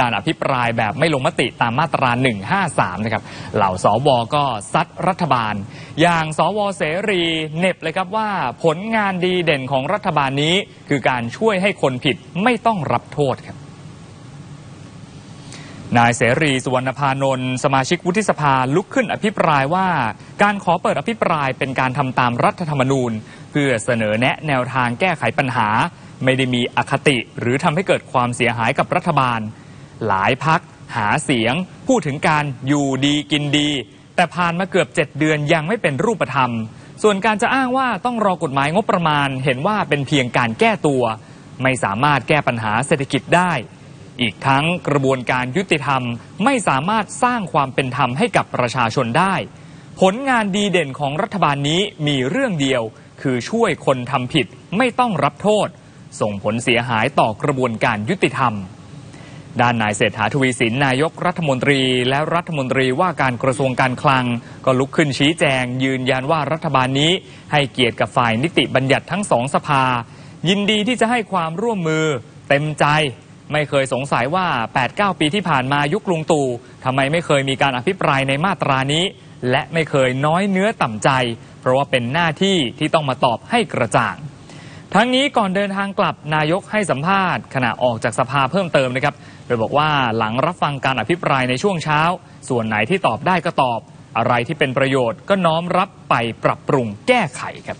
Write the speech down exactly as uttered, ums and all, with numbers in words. การอภิปรายแบบไม่ลงมติตามมาตราหนึ่งห้าสามนะครับเหล่าสวก็ซัดรัฐบาลอย่างสวเสรีเน็บเลยครับว่าผลงานดีเด่นของรัฐบาลนี้คือการช่วยให้คนผิดไม่ต้องรับโทษครับนายเสรีสุวรรณพานนท์สมาชิกวุฒิสภาลุกขึ้นอภิปรายว่าการขอเปิดอภิปรายเป็นการทำตามรัฐธรรมนูญเพื่อเสนอแนะแนวทางแก้ไขปัญหาไม่ได้มีอคติหรือทำให้เกิดความเสียหายกับรัฐบาลหลายพรรคหาเสียงพูดถึงการอยู่ดีกินดีแต่ผ่านมาเกือบเจ็ดเดือนยังไม่เป็นรูปธรรมส่วนการจะอ้างว่าต้องรอกฎหมายงบประมาณเห็นว่าเป็นเพียงการแก้ตัวไม่สามารถแก้ปัญหาเศรษฐกิจได้อีกทั้งกระบวนการยุติธรรมไม่สามารถสร้างความเป็นธรรมให้กับประชาชนได้ผลงานดีเด่นของรัฐบาลนี้มีเรื่องเดียวคือช่วยคนทำผิดไม่ต้องรับโทษส่งผลเสียหายต่อกระบวนการยุติธรรมด้านนายเศรษฐาทวีสินนายกรัฐมนตรีและรัฐมนตรีว่าการกระทรวงการคลังก็ลุกขึ้นชี้แจงยืนยันว่ารัฐบาลนี้ให้เกียรติกับฝ่ายนิติบัญญัติทั้งสองสภายินดีที่จะให้ความร่วมมือเต็มใจไม่เคยสงสัยว่า แปดเก้า ปีที่ผ่านมายุคลุงตู่ทำไมไม่เคยมีการอภิปรายในมาตรานี้และไม่เคยน้อยเนื้อต่ำใจเพราะว่าเป็นหน้าที่ที่ต้องมาตอบให้กระจ่างทั้งนี้ก่อนเดินทางกลับนายกให้สัมภาษณ์ขณะออกจากสภาเพิ่มเติมนะครับโดยบอกว่าหลังรับฟังการอภิปรายในช่วงเช้าส่วนไหนที่ตอบได้ก็ตอบอะไรที่เป็นประโยชน์ก็น้อมรับไปปรับปรุงแก้ไขครับ